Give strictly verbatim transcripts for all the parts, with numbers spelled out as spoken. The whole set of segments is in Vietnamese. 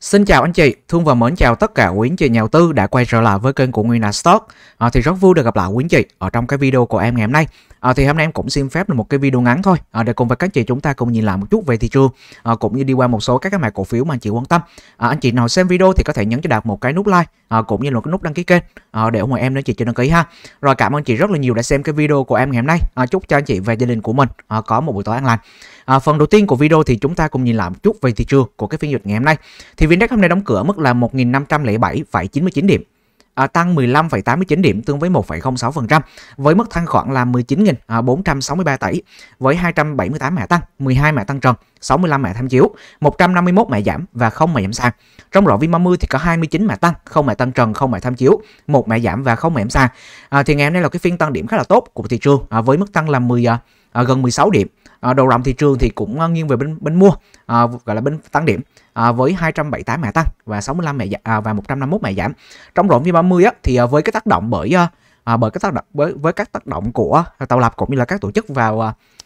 Xin chào anh chị, thương và mến chào tất cả quý anh chị nhà đầu tư đã quay trở lại với kênh của Nguyên Đạt Stock. À, thì rất vui được gặp lại quý anh chị ở trong cái video của em ngày hôm nay. À, thì hôm nay em cũng xin phép là một cái video ngắn thôi, à, để cùng với các chị chúng ta cùng nhìn lại một chút về thị trường, à, cũng như đi qua một số các cái mã cổ phiếu mà anh chị quan tâm. À, anh chị nào xem video thì có thể nhấn cho Đạt một cái nút like, à, cũng như là cái nút đăng ký kênh, à, để ủng hộ em để chị cho đăng ký ha. Rồi cảm ơn chị rất là nhiều đã xem cái video của em ngày hôm nay. À, chúc cho anh chị và gia đình của mình à, có một buổi tối an lành. À, phần đầu tiên của video thì chúng ta cùng nhìn lại một chút về thị trường của cái phiên giao dịch ngày hôm nay. Thì vê en-Index hôm nay đóng cửa mức là một nghìn năm trăm lẻ bảy phẩy chín mươi chín điểm. À, tăng mười lăm phẩy tám mươi chín điểm tương với một phẩy không sáu phần trăm với mức tăng khoảng là mười chín nghìn bốn trăm sáu mươi ba tỷ với hai trăm bảy mươi tám mã tăng, mười hai mã tăng trần, sáu mươi lăm mã tham chiếu, một trăm năm mươi mốt mã giảm và không mã giảm sàn. Trong loại vê en ba mươi thì có hai mươi chín mã tăng, không mã tăng trần, không mã tham chiếu, một mã giảm và không mã giảm sàn. À, thì ngày hôm nay là cái phiên tăng điểm khá là tốt của thị trường, à, với mức tăng là mười, à, gần mười sáu điểm. À, đầu rộng thị trường thì cũng nghiêng về bên bên mua, à, gọi là bên tăng điểm, à, với hai trăm bảy mươi tám mã tăng và sáu mươi lăm mã à, và một trăm năm mươi mốt mã giảm. Trong rộng vê en ba mươi á, thì à, với cái tác động bởi à, bởi cái tác động với với các tác động của tạo lập cũng như là các tổ chức vào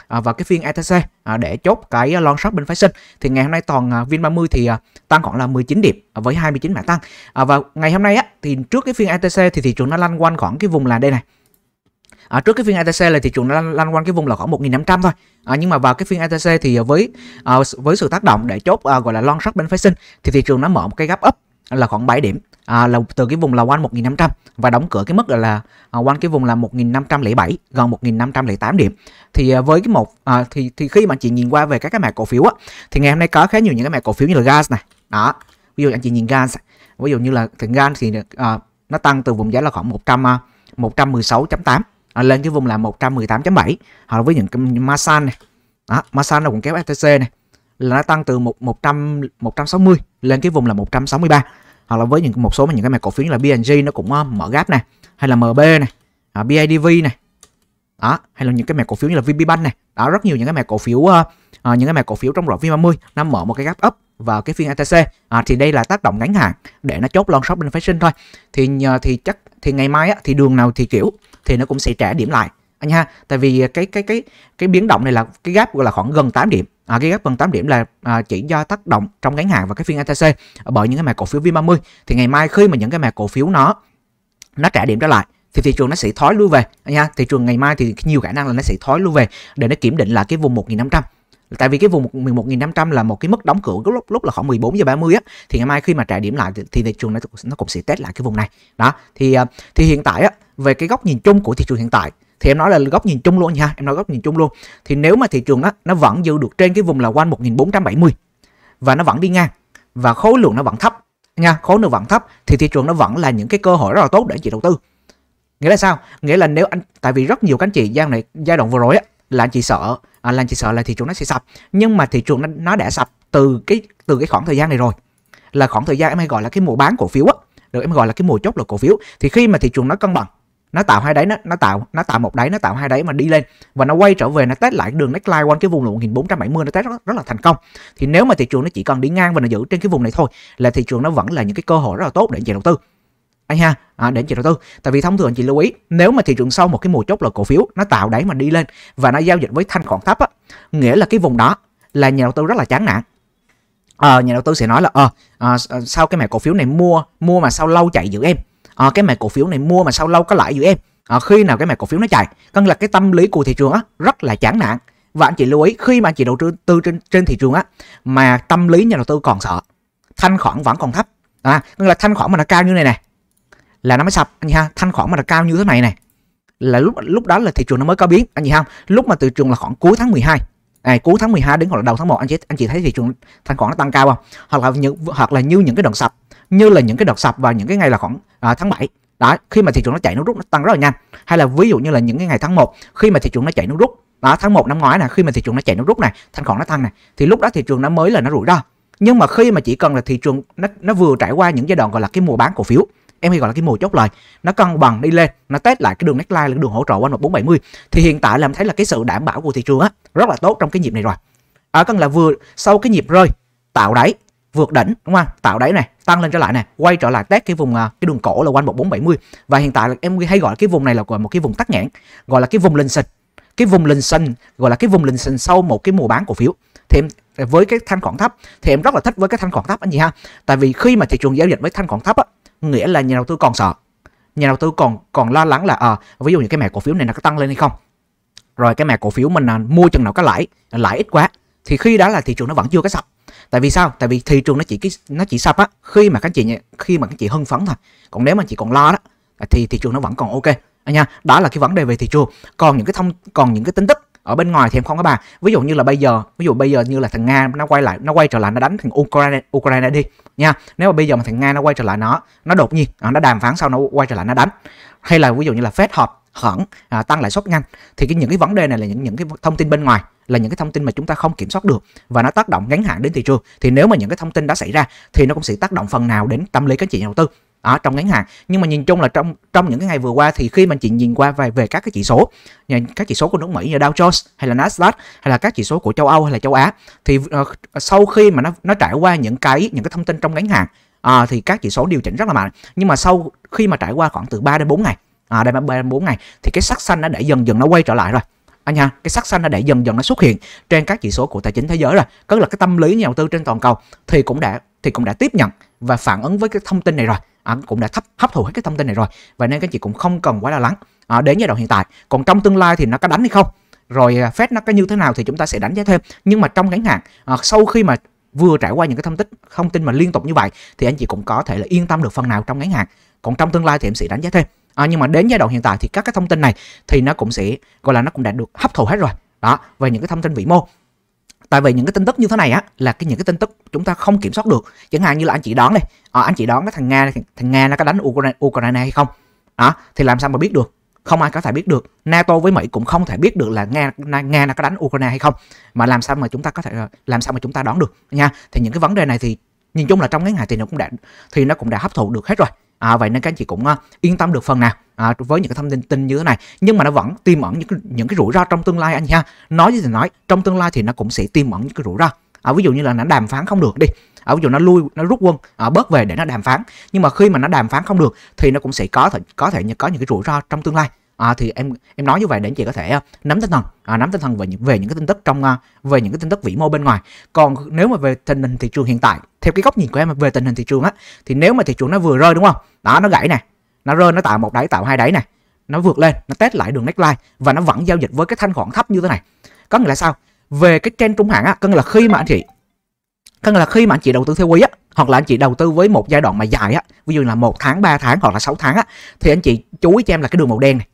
à, vào cái phiên a tê xê à, để chốt cái long short bên phái sinh, thì ngày hôm nay toàn à, vê en ba mươi thì à, tăng khoảng là mười chín điểm à, với hai mươi chín mã tăng. À, và ngày hôm nay á, thì trước cái phiên a tê xê thì thị trường nó lăn quanh khoảng cái vùng là đây này. À, trước cái phiên a tê xê là thị trường nó lăn quanh cái vùng là khoảng một nghìn năm trăm thôi. À, nhưng mà vào cái phiên a tê xê thì với à, với sự tác động để chốt à, gọi là long short bên phái sinh thì thị trường nó mở một cái gap up là khoảng bảy điểm, à, là từ cái vùng là quanh một nghìn năm trăm và đóng cửa cái mức là, là à, quanh cái vùng là một nghìn năm trăm lẻ bảy, gần một nghìn năm trăm lẻ tám điểm. Thì à, với cái một à, thì thì khi mà chị nhìn qua về các cái mã cổ phiếu á, thì ngày hôm nay có khá nhiều những cái mã cổ phiếu như là gi a ét này. Đó. Ví dụ anh chị nhìn gi a ét, ví dụ như là thì gi a ét thì à, nó tăng từ vùng giá là khoảng một trăm mười sáu phẩy tám à, lên cái vùng là một trăm mười tám phẩy bảy, hoặc với những cái Masan này. Đó, Masan nó cũng kéo ép tê xê này là nó tăng từ một trăm một trăm sáu mươi lên cái vùng là một trăm sáu mươi ba, hoặc là với những một số những cái mã cổ phiếu như là bê en giê nó cũng uh, mở gap này, hay là em bê này, à, bê i đê vê này. Đó, hay là những cái mã cổ phiếu như là VPBank này. Đó, rất nhiều những cái mã cổ phiếu uh, uh, những cái mã cổ phiếu trong loại vê en ba mươi nó mở một cái gap up vào cái phiên a tê xê. À, thì đây là tác động ngắn hạn để nó chốt long short bên phái sinh thôi. Thì uh, thì chắc thì ngày mai á, thì đường nào thì kiểu thì nó cũng sẽ trả điểm lại anh ha, tại vì cái cái cái cái biến động này là cái gap gọi là khoảng gần tám điểm. À, cái gap gần tám điểm là à, chỉ do tác động trong ngắn hạn và cái phiên a tê xê bởi những cái mã cổ phiếu vê en ba mươi. Thì ngày mai khi mà những cái mã cổ phiếu nó nó trả điểm trở lại thì thị trường nó sẽ thói lui về anh ha. Thị trường ngày mai thì nhiều khả năng là nó sẽ thói lui về để nó kiểm định là cái vùng một nghìn năm trăm, tại vì cái vùng mười một nghìn năm trăm là một cái mức đóng cửa lúc lúc là khoảng mười bốn giờ ba mươi á, thì ngày mai khi mà trả điểm lại thì, thì thị trường nó nó cũng sẽ test lại cái vùng này. Đó, thì thì hiện tại á, về cái góc nhìn chung của thị trường hiện tại thì em nói là góc nhìn chung luôn nha, em nói góc nhìn chung luôn. Thì nếu mà thị trường á, nó vẫn giữ được trên cái vùng là quanh một nghìn bốn trăm bảy mươi và nó vẫn đi ngang và khối lượng nó vẫn thấp nha, khối lượng vẫn thấp thì thị trường nó vẫn là những cái cơ hội rất là tốt để chị đầu tư. Nghĩa là sao? Nghĩa là nếu anh, tại vì rất nhiều các anh chị giai đoạn này, giai đoạn vừa rồi á, là anh chị sợ à, là anh chị sợ là thị trường nó sẽ sập, nhưng mà thị trường nó, nó đã sập từ cái từ cái khoảng thời gian này rồi, là khoảng thời gian em hay gọi là cái mùa bán cổ phiếu á, được em gọi là cái mùa chốt là cổ phiếu. Thì khi mà thị trường nó cân bằng, nó tạo hai đáy, nó, nó tạo nó tạo một đáy, nó tạo hai đáy mà đi lên và nó quay trở về, nó test lại đường neckline quanh cái vùng là một nghìn bốn trăm bảy mươi, nó test rất, rất là thành công. Thì nếu mà thị trường nó chỉ cần đi ngang và nó giữ trên cái vùng này thôi là thị trường nó vẫn là những cái cơ hội rất là tốt để anh chị đầu tư anh ha, à, để anh chị đầu tư. Tại vì thông thường anh chị lưu ý, nếu mà thị trường sau một cái mùa chốt là cổ phiếu nó tạo đáy mà đi lên và nó giao dịch với thanh khoản thấp á, nghĩa là cái vùng đó là nhà đầu tư rất là chán nản. À, nhà đầu tư sẽ nói là ờ à, à, sao cái mẹ cổ phiếu này mua mua mà sao lâu chạy giữ em. À, cái mã cổ phiếu này mua mà sao lâu có lãi dữ em. À, khi nào cái mã cổ phiếu nó chạy, cần là cái tâm lý của thị trường á, rất là chán nản. Và anh chị lưu ý, khi mà anh chị đầu tư trên trên thị trường á, mà tâm lý nhà đầu tư còn sợ, thanh khoản vẫn còn thấp, à, nên là thanh khoản mà nó cao như này này là nó mới sập anh ha. Thanh khoản mà nó cao như thế này này là lúc lúc đó là thị trường nó mới có biến anh chị không. Lúc mà thị trường là khoảng cuối tháng mười hai, à, cuối tháng mười hai đến khoảng đầu tháng một, anh chị anh chị thấy thị trường thanh khoản nó tăng cao không? Hoặc là những hoặc là như những cái đợt sập, như là những cái đợt sập vào những cái ngày là khoảng à, tháng bảy. Đó, khi mà thị trường nó chạy nó rút nó tăng rất là nhanh. Hay là ví dụ như là những cái ngày tháng một, khi mà thị trường nó chạy nó rút. Đó, tháng một năm ngoái này, khi mà thị trường nó chạy nó rút này, thanh khoản nó tăng này, thì lúc đó thị trường nó mới là nó rủi ro. Nhưng mà khi mà chỉ cần là thị trường nó nó vừa trải qua những giai đoạn gọi là cái mùa bán cổ phiếu, em hay gọi là cái mùa chốt lời, nó cân bằng đi lên, nó test lại cái đường neckline, là đường hỗ trợ quanh một nghìn bốn trăm bảy mươi, thì hiện tại làm thấy là cái sự đảm bảo của thị trường á rất là tốt trong cái nhịp này rồi. Ở à, cần là vừa sau cái nhịp rơi tạo đáy vượt đỉnh, đúng không? Tạo đáy này, tăng lên trở lại này, quay trở lại test cái vùng cái đường cổ là quanh một nghìn bốn trăm bảy mươi, và hiện tại là em hay gọi cái vùng này là gọi một cái vùng tắc nhãn, gọi là cái vùng lình xình, cái vùng lình xình, gọi là cái vùng lình xình sau một cái mùa bán cổ phiếu. Thì em, với cái thanh khoản thấp thì em rất là thích với cái thanh khoản thấp anh chị ha. Tại vì khi mà thị trường giao dịch với thanh khoản thấp á, nghĩa là nhà đầu tư còn sợ, nhà đầu tư còn còn lo lắng là à, ví dụ như cái mẻ cổ phiếu này nó có tăng lên hay không, rồi cái mẻ cổ phiếu mình à, mua chừng nào có lãi, lãi ít quá, thì khi đó là thị trường nó vẫn chưa có sập. Tại vì sao? Tại vì thị trường nó chỉ nó chỉ sập á khi mà các chị khi mà các chị hưng phấn thôi. Còn nếu mà chị còn lo đó thì thị trường nó vẫn còn ok anh nha. Đó là cái vấn đề về thị trường. Còn những cái thông còn những cái tin tức ở bên ngoài thì em không có bàn. Ví dụ như là bây giờ, ví dụ bây giờ như là thằng Nga nó quay lại, nó quay trở lại nó đánh thằng Ukraine Ukraine đi nha. Nếu mà bây giờ mà thằng Nga nó quay trở lại nó, nó đột nhiên nó đàm phán sau nó quay trở lại nó đánh. Hay là ví dụ như là Fed họp khẩn à, tăng lãi suất nhanh, thì cái những cái vấn đề này là những những cái thông tin bên ngoài, là những cái thông tin mà chúng ta không kiểm soát được và nó tác động ngắn hạn đến thị trường. Thì nếu mà những cái thông tin đã xảy ra thì nó cũng sẽ tác động phần nào đến tâm lý các chị nhà đầu tư ở trong ngắn hạn. Nhưng mà nhìn chung là trong trong những cái ngày vừa qua thì khi mà chị nhìn qua về về các cái chỉ số, các chỉ số của nước Mỹ như Dow Jones hay là Nasdaq hay là các chỉ số của châu Âu hay là châu Á, thì uh, sau khi mà nó nó trải qua những cái những cái thông tin trong ngắn hạn uh, thì các chỉ số điều chỉnh rất là mạnh. Nhưng mà sau khi mà trải qua khoảng từ ba đến bốn ngày, à, đây ba đến bốn ngày thì cái sắc xanh nó đã dần dần nó quay trở lại rồi anh ha. Cái sắc xanh nó đã dần dần nó xuất hiện trên các chỉ số của tài chính thế giới rồi, tức là cái tâm lý nhà đầu tư trên toàn cầu thì cũng đã thì cũng đã tiếp nhận và phản ứng với cái thông tin này rồi, à, cũng đã hấp hấp thụ hết cái thông tin này rồi, và nên các chị cũng không cần quá lo lắng à, đến giai đoạn hiện tại. Còn trong tương lai thì nó có đánh hay không, rồi Fed nó có như thế nào thì chúng ta sẽ đánh giá thêm. Nhưng mà trong ngắn hạn à, sau khi mà vừa trải qua những cái thông tin thông tin mà liên tục như vậy thì anh chị cũng có thể là yên tâm được phần nào trong ngắn hạn. Còn trong tương lai thì em sẽ đánh giá thêm. À, nhưng mà đến giai đoạn hiện tại thì các cái thông tin này thì nó cũng sẽ gọi là nó cũng đã được hấp thụ hết rồi đó, về những cái thông tin vĩ mô. Tại vì những cái tin tức như thế này á là cái những cái tin tức chúng ta không kiểm soát được. Chẳng hạn như là anh chị đoán này, à, anh chị đoán cái thằng Nga thằng Nga nó có đánh Ukraine, Ukraine hay không đó, thì làm sao mà biết được? Không ai có thể biết được. NATO với Mỹ cũng không thể biết được là Nga Nga nó có đánh Ukraine hay không, mà làm sao mà chúng ta có thể làm sao mà chúng ta đoán được nha. Thì những cái vấn đề này thì nhìn chung là trong ngắn hạn thì nó cũng đã thì nó cũng đã hấp thụ được hết rồi. À, vậy nên các anh chị cũng uh, yên tâm được phần nào à, với những cái thông tin tin như thế này. Nhưng mà nó vẫn tiềm ẩn những cái, những cái rủi ro trong tương lai anh ha. Nói gì thì nói, trong tương lai thì nó cũng sẽ tiềm ẩn những cái rủi ro. À, ví dụ như là nó đàm phán không được đi, à, ví dụ nó lui, nó rút quân à, bớt về để nó đàm phán. Nhưng mà khi mà nó đàm phán không được thì nó cũng sẽ có thể có thể có những cái rủi ro trong tương lai. À, thì em em nói như vậy để anh chị có thể uh, nắm tinh thần, à, nắm tinh thần về những về những cái tin tức trong uh, về những cái tin tức vĩ mô bên ngoài. Còn nếu mà về tình hình thị trường hiện tại, theo cái góc nhìn của em về tình hình thị trường á, thì nếu mà thị trường nó vừa rơi đúng không? Đó, nó gãy này, nó rơi, nó tạo một đáy, tạo hai đáy này, nó vượt lên, nó test lại đường neckline và nó vẫn giao dịch với cái thanh khoản thấp như thế này. Có nghĩa là sao? Về cái trend trung hạn á, có nghĩa là khi mà anh chị có nghĩa là khi mà anh chị đầu tư theo quý á, hoặc là anh chị đầu tư với một giai đoạn mà dài á, ví dụ là một tháng, ba tháng hoặc là sáu tháng á, thì anh chị chú ý cho em là cái đường màu đen này.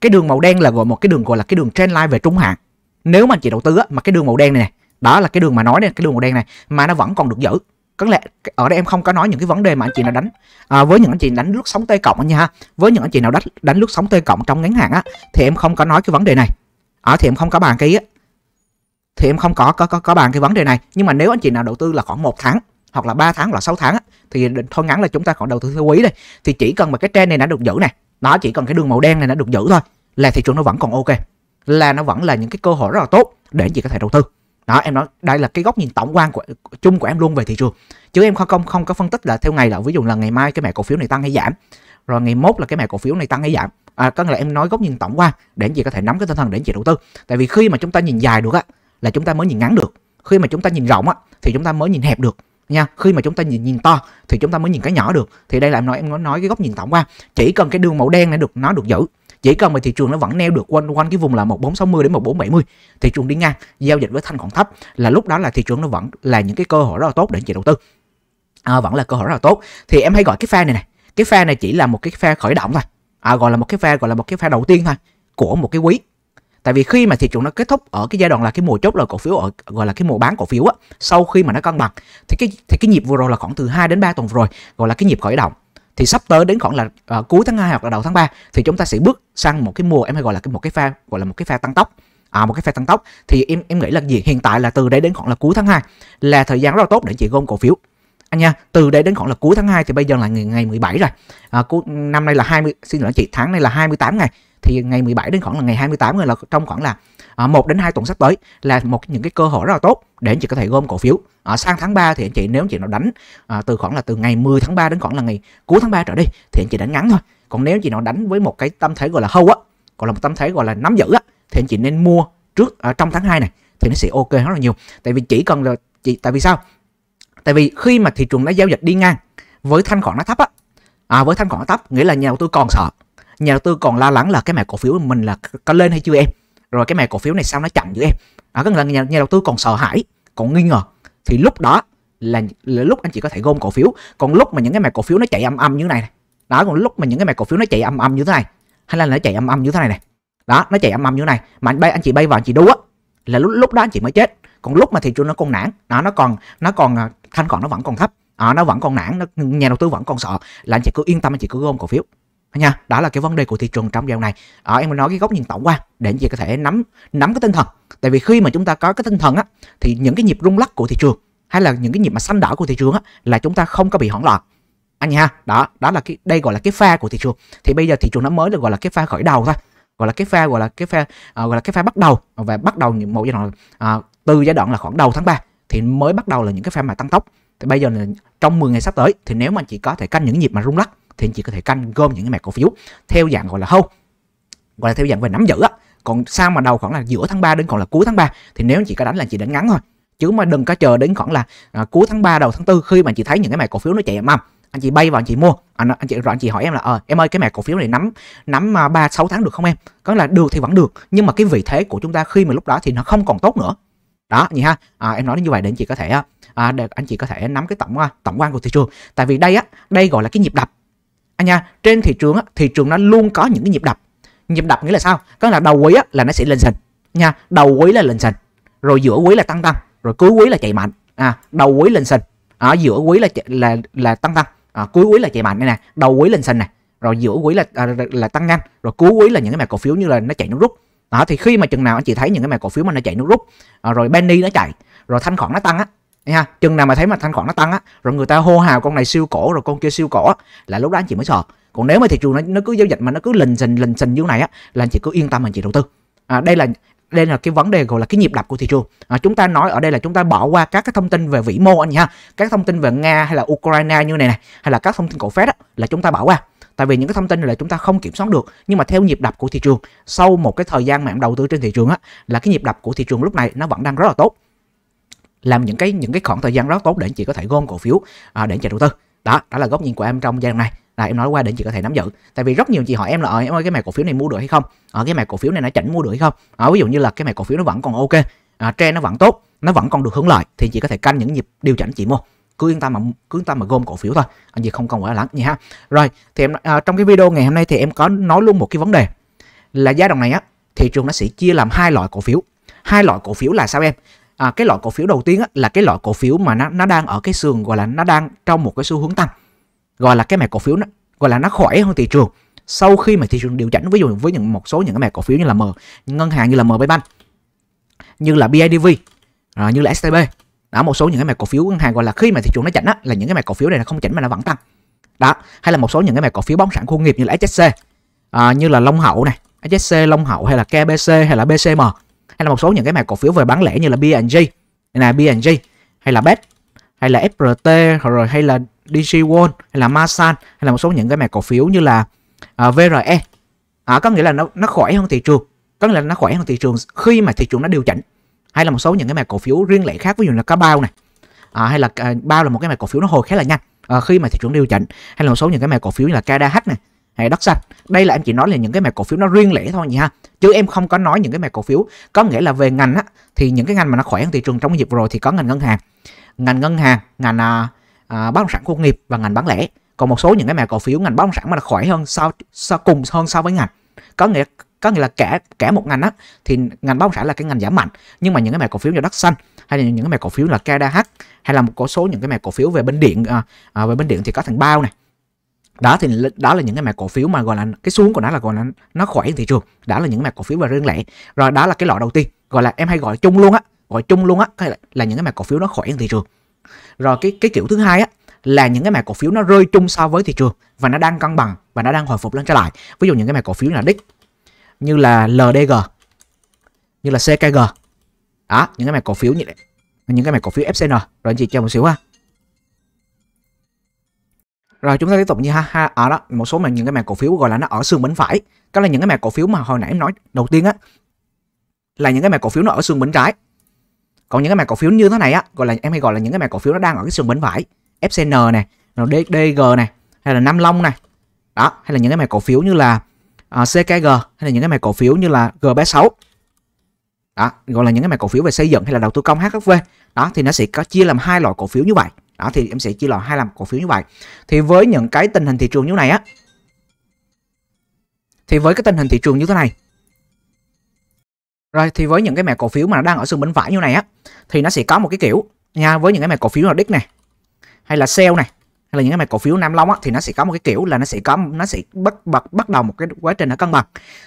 Cái đường màu đen là gọi một cái đường gọi là cái đường trendline về trung hạn. Nếu mà anh chị đầu tư á, mà cái đường màu đen này này, đó là cái đường mà nói này, cái đường màu đen này mà nó vẫn còn được giữ. Có lẽ ở đây em không có nói những cái vấn đề mà anh chị nào đánh à, với những anh chị đánh lướt sóng T cộng anh nha. Với những anh chị nào đánh đánh lướt sóng T cộng trong ngắn hạn á thì em không có nói cái vấn đề này. Ở à, thì em không có bàn cái thì em không có có có, có bàn cái vấn đề này. Nhưng mà nếu anh chị nào đầu tư là khoảng một tháng hoặc là ba tháng hoặc là sáu tháng á, thì thôi ngắn là chúng ta còn đầu tư theo quý đây, thì chỉ cần mà cái trend này đã được giữ này, nó chỉ cần cái đường màu đen này đã được giữ thôi là thị trường nó vẫn còn ok, là nó vẫn là những cái cơ hội rất là tốt để anh chị có thể đầu tư. Đó, em nói đây là cái góc nhìn tổng quan của chung của em luôn về thị trường, chứ em không không không có phân tích là theo ngày, là ví dụ là ngày mai cái mẻ cổ phiếu này tăng hay giảm, rồi ngày mốt là cái mẻ cổ phiếu này tăng hay giảm. À, có nghĩa là em nói góc nhìn tổng quan để anh chị có thể nắm cái tinh thần để anh chị đầu tư. Tại vì khi mà chúng ta nhìn dài được á là chúng ta mới nhìn ngắn được, khi mà chúng ta nhìn rộng á thì chúng ta mới nhìn hẹp được nha. Khi mà chúng ta nhìn nhìn to thì chúng ta mới nhìn cái nhỏ được. Thì đây là em nói em nói cái góc nhìn tổng quan, chỉ cần cái đường màu đen này được nó được giữ, chỉ cần mà thị trường nó vẫn neo được quanh quanh cái vùng là một bốn sáu mươi đến một bốn bảy mươi, thị trường đi ngang giao dịch với thanh khoản thấp, là lúc đó là thị trường nó vẫn là những cái cơ hội rất là tốt để anh chị đầu tư. À, vẫn là cơ hội rất là tốt. Thì em hay gọi cái pha này này, cái pha này chỉ là một cái pha khởi động thôi, à, gọi là một cái pha gọi là một cái pha đầu tiên thôi của một cái quý. Tại vì khi mà thị trường nó kết thúc ở cái giai đoạn là cái mùa chốt lời cổ phiếu, ở gọi là cái mùa bán cổ phiếu á, sau khi mà nó cân bằng thì cái thì cái nhịp vừa rồi là khoảng từ hai đến ba tuần vừa rồi gọi là cái nhịp khởi động. Thì sắp tới đến khoảng là uh, cuối tháng hai hoặc là đầu tháng ba thì chúng ta sẽ bước sang một cái mùa em hay gọi là cái một cái pha gọi là một cái pha tăng tốc. À, một cái pha tăng tốc thì em em nghĩ là gì? Hiện tại là từ đây đến khoảng là cuối tháng hai là thời gian rất là tốt để anh chị gom cổ phiếu. Anh nha, từ đây đến khoảng là cuối tháng hai thì bây giờ là ngày, ngày mười bảy rồi. À, cuối, năm nay là hai mươi, xin lỗi chị, tháng này là hai mươi tám ngày. Thì ngày mười bảy đến khoảng là ngày hai mươi tám rồi, là trong khoảng là một đến hai tuần sắp tới là một những cái cơ hội rất là tốt để anh chị có thể gom cổ phiếu. À, sang tháng ba thì anh chị nếu anh chị nào đánh à, từ khoảng là từ ngày mười tháng ba đến khoảng là ngày cuối tháng ba trở đi thì anh chị đánh ngắn thôi. Còn nếu anh chị nào đánh với một cái tâm thế gọi là hold á, còn là một tâm thế gọi là nắm giữ á, thì anh chị nên mua trước à, trong tháng hai này. thì nó sẽ ok rất là nhiều. Tại vì chỉ cần là chỉ, tại vì sao? Tại vì khi mà thị trường nó giao dịch đi ngang với thanh khoản nó thấp á, à, với thanh khoản nó thấp nghĩa là nhà đầu tư còn sợ, nhà đầu tư còn lo lắng là cái mã cổ phiếu của mình là có lên hay chưa em, rồi cái mã cổ phiếu này sao nó chậm dữ em, à, có nghĩa là nhà, nhà đầu tư còn sợ hãi, còn nghi ngờ, thì lúc đó là, là lúc anh chị có thể gom cổ phiếu. Còn lúc mà những cái mã cổ phiếu nó chạy âm âm như thế này, này đó, còn lúc mà những cái mã cổ phiếu nó chạy âm âm như thế này, hay là nó chạy âm âm như thế này này, đó, nó chạy âm âm như thế này mà anh bay, anh chị bay vào anh chị đu á, là lúc lúc đó anh chị mới chết. Còn lúc mà thị trường nó còn nản, đó, nó còn nó còn thanh khoản nó vẫn còn thấp, à, nó vẫn còn nản, nó, nhà đầu tư vẫn còn sợ, là anh chị cứ yên tâm, anh chị cứ gom cổ phiếu nha. Đó là cái vấn đề của thị trường trong dạo này. À, em nói cái góc nhìn tổng quan để anh chị có thể nắm nắm cái tinh thần. Tại vì khi mà chúng ta có cái tinh thần á, thì những cái nhịp rung lắc của thị trường hay là những cái nhịp mà xanh đỏ của thị trường á, là chúng ta không có bị hoảng loạn anh ha. Đó, đó là cái, đây gọi là cái pha của thị trường. Thì bây giờ thị trường nó mới được gọi là cái pha khởi đầu thôi, gọi là cái pha gọi là cái pha à, gọi là cái pha bắt đầu, và bắt đầu một giai đoạn à, từ giai đoạn là khoảng đầu tháng ba thì mới bắt đầu là những cái pha mà tăng tốc. Thì bây giờ là trong mười ngày sắp tới thì nếu mà anh chị có thể canh những nhịp mà rung lắc thì anh chị có thể canh gom những cái mã cổ phiếu theo dạng gọi là hold, gọi là theo dạng về nắm giữ á. Còn sao mà đầu khoảng là giữa tháng ba đến khoảng là cuối tháng ba thì nếu anh chị có đánh là anh chị đánh ngắn thôi, chứ mà đừng có chờ đến khoảng là à, cuối tháng ba đầu tháng tư khi mà anh chị thấy những cái mã cổ phiếu nó chạy ầm ầm, anh chị bay vào anh chị mua, anh, anh chị rồi anh chị hỏi em là ờ, em ơi cái mã cổ phiếu này nắm nắm ba sáu tháng được không em? Có là được thì vẫn được, nhưng mà cái vị thế của chúng ta khi mà lúc đó thì nó không còn tốt nữa. Đó nhỉ ha. À, em nói như vậy để anh chị có thể à, để anh chị có thể nắm cái tổng tổng quan của thị trường. Tại vì đây á, đây gọi là cái nhịp đập anh nha. Trên thị trường á, thị trường nó luôn có những cái nhịp đập. Nhịp đập nghĩa là sao? Có là đầu quý á là nó sẽ lên sình nha, đầu quý là lên sình, rồi giữa quý là tăng tăng, rồi cuối quý là chạy mạnh. À, đầu quý lên sình, ở à, giữa quý là là là tăng tăng, à, cuối quý là chạy mạnh này nè, đầu quý lên sình này, rồi giữa quý là à, là tăng nhanh, rồi cuối quý là những cái mã cổ phiếu như là nó chạy nó rút. Đó, thì khi mà chừng nào anh chị thấy những cái mã cổ phiếu mà nó chạy nó rút, à, rồi penny nó chạy, rồi thanh khoản nó tăng á, nha, chừng nào mà thấy mà thanh khoản nó tăng á, rồi người ta hô hào con này siêu cổ rồi con kia siêu cổ á, là lúc đó anh chị mới sợ. Còn nếu mà thị trường nó, nó cứ giao dịch mà nó cứ lình xình lình xình như này á, là anh chị cứ yên tâm anh chị đầu tư. À, đây là đây là cái vấn đề gọi là cái nhịp đập của thị trường. À, chúng ta nói ở đây là chúng ta bỏ qua các cái thông tin về vĩ mô anh nha, các thông tin về Nga hay là Ukraine như này này, hay là các thông tin của Fed á, là chúng ta bỏ qua. Tại vì những cái thông tin này là chúng ta không kiểm soát được. Nhưng mà theo nhịp đập của thị trường, sau một cái thời gian mà em đầu tư trên thị trường á, là cái nhịp đập của thị trường lúc này nó vẫn đang rất là tốt, làm những cái những cái khoảng thời gian rất tốt để anh chị có thể gom cổ phiếu à, để anh chị đầu tư. Đó, đó là góc nhìn của em trong giai đoạn này. Là em nói qua để anh chị có thể nắm giữ. Tại vì rất nhiều chị hỏi em là ờ, em ơi cái mã cổ phiếu này mua được hay không? Ở à, cái mã cổ phiếu này nó chỉnh mua được hay không? Ở à, ví dụ như là cái mã cổ phiếu nó vẫn còn ok, à, trend nó vẫn tốt, nó vẫn còn được hướng lợi thì chị có thể canh những nhịp điều chỉnh chị mua. Cứ yên tâm mà cứ yên tâm mà gom cổ phiếu thôi. Anh chị không cần quá lắng nha ha. Rồi, thì em à, trong cái video ngày hôm nay thì em có nói luôn một cái vấn đề là giai đoạn này á, thị trường nó sẽ chia làm hai loại cổ phiếu. Hai loại cổ phiếu là sao em? À, cái loại cổ phiếu đầu tiên á, là cái loại cổ phiếu mà nó, nó đang ở cái sườn gọi là nó đang trong một cái xu hướng tăng, gọi là cái mã cổ phiếu nó gọi là nó khỏe hơn thị trường sau khi mà thị trường điều chỉnh. Ví dụ với những một số những cái mã cổ phiếu như là M ngân hàng, như là em bê Bank, như là bê i đê vê, à, như là ét tê bê. Đó, một số những cái mã cổ phiếu ngân hàng gọi là khi mà thị trường nó chỉnh á, là những cái mã cổ phiếu này nó không chỉnh mà nó vẫn tăng. Đó, hay là một số những cái mã cổ phiếu bóng sản khu nghiệp như là hát ét xê, à, như là Long Hậu này, hát ét xê, Long Hậu, hay là ca bê xê, hay là bê xê em, hay là một số những cái mã cổ phiếu về bán lẻ như là bê en giê, là bê en giê, hay là bê e tê, hay là ép rờ tê, rồi hay là đê xê vê, hay là Masan, hay là một số những cái mã cổ phiếu như là uh, vê rờ e. À, có nghĩa là nó nó khỏe hơn thị trường, có nghĩa là nó khỏe hơn thị trường khi mà thị trường nó điều chỉnh. Hay là một số những cái mã cổ phiếu riêng lẻ khác, ví dụ là cá bao này, à, hay là uh, bao là một cái mã cổ phiếu nó hồi khá là nhanh à, khi mà thị trường điều chỉnh. Hay là một số những cái mã cổ phiếu như là ca đê hát này, hay Đất Xanh. Đây là em chỉ nói là những cái mã cổ phiếu nó riêng lẻ thôi nhỉ ha, chứ em không có nói những cái mã cổ phiếu. Có nghĩa là về ngành á, thì những cái ngành mà nó khỏe hơn thị trường trong dịp vừa rồi thì có ngành ngân hàng, ngành ngân hàng, ngành à, à, bất động sản công nghiệp và ngành bán lẻ. Còn một số những cái mã cổ phiếu ngành bất động sản mà nó khỏe hơn sau sau cùng hơn so với ngành. Có nghĩa có nghĩa là cả cả một ngành á, thì ngành bất động sản là cái ngành giảm mạnh, nhưng mà những cái mã cổ phiếu như Đất Xanh, hay là những cái mã cổ phiếu là ca đê hát, hay là một số những cái mã cổ phiếu về bên điện, à, à, về bên điện thì có thằng Bao này. Đó thì đó là những cái mã cổ phiếu mà gọi là cái xuống của nó là gọi là nó khỏe thị trường. Đó là những mã cổ phiếu về riêng lẻ. Rồi đó là cái loại đầu tiên, gọi là em hay gọi chung luôn á, gọi chung luôn á là, là những cái mã cổ phiếu nó khỏe thị trường. Rồi cái cái kiểu thứ hai á là những cái mã cổ phiếu nó rơi chung so với thị trường và nó đang cân bằng và nó đang hồi phục lên trở lại. Ví dụ những cái mã cổ phiếu là đê i xê, như là lờ đê giê, như là xê ca giê. Đó, những cái mã cổ phiếu như này, những cái mã cổ phiếu ép xê en. Rồi anh chị chờ một xíu ha. Rồi chúng ta tiếp tục như ha, ha ở đó một số mà những cái mã cổ phiếu gọi là nó ở sườn bên phải, đó là những cái mã cổ phiếu mà hồi nãy em nói đầu tiên á, là những cái mã cổ phiếu nó ở sườn bên trái. Còn những cái mã cổ phiếu như thế này á, gọi là em hay gọi là những cái mã cổ phiếu nó đang ở cái sườn bên phải, ép xê en này, đê giê này, hay là Nam Long này. Đó, hay là những cái mã cổ phiếu như là uh, xê ca giê, hay là những cái mã cổ phiếu như là giê bê sáu. Đó, gọi là những cái mã cổ phiếu về xây dựng hay là đầu tư công hát hát vê. Đó thì nó sẽ có chia làm hai loại cổ phiếu như vậy. Đó thì em sẽ chia loại hai loại cổ phiếu như vậy. Thì với những cái tình hình thị trường như này á, thì với cái tình hình thị trường như thế này. Rồi thì với những cái mã cổ phiếu mà nó đang ở sườn bên phải như này á, thì nó sẽ có một cái kiểu nha, với những cái mã cổ phiếu là đích này, hay là sell này, hay là những cái mã cổ phiếu Nam Long á, thì nó sẽ có một cái kiểu là nó sẽ có nó sẽ bắt bắt bắt đầu một cái quá trình nó cân bằng.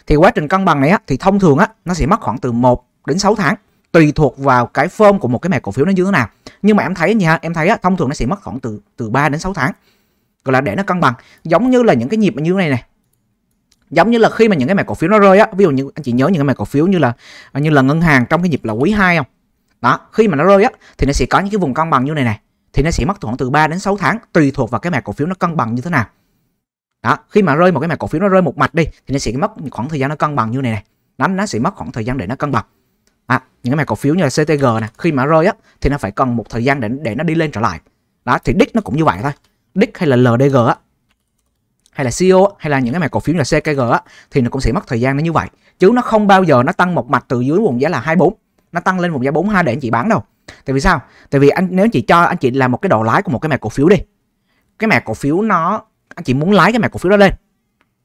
Thì quá trình cân bằng này á thì thông thường á nó sẽ mất khoảng từ một đến sáu tháng, tùy thuộc vào cái form của một cái mã cổ phiếu nó như thế nào. Nhưng mà em thấy nha, em thấy á, thông thường nó sẽ mất khoảng từ từ ba đến sáu tháng gọi là để nó cân bằng, giống như là những cái nhịp như thế này này. Giống như là khi mà những cái mã cổ phiếu nó rơi á, ví dụ như anh chị nhớ những cái mã cổ phiếu như là như là ngân hàng trong cái nhịp là quý hai không? Đó, khi mà nó rơi á thì nó sẽ có những cái vùng cân bằng như này này, thì nó sẽ mất khoảng từ ba đến sáu tháng tùy thuộc vào cái mã cổ phiếu nó cân bằng như thế nào. Đó, khi mà rơi một cái mã cổ phiếu nó rơi một mạch đi thì nó sẽ mất khoảng thời gian nó cân bằng như này này. Nó nó sẽ mất khoảng thời gian để nó cân bằng. À, những cái mã cổ phiếu như là xê tê giê này, khi mà rơi á thì nó phải cần một thời gian để để nó đi lên trở lại. Đó, thì đích nó cũng như vậy thôi. Đích hay là lờ đê giê á, hay là xê i ô, hay là những cái mã cổ phiếu là xê ca giê á, thì nó cũng sẽ mất thời gian nó như vậy. Chứ nó không bao giờ nó tăng một mạch từ dưới vùng giá là hai mươi bốn, nó tăng lên vùng giá bốn mươi hai để anh chị bán đâu. Tại vì sao? Tại vì anh nếu chị cho anh chị làm một cái đầu lái của một cái mã cổ phiếu đi. Cái mã cổ phiếu nó anh chị muốn lái cái mã cổ phiếu đó lên.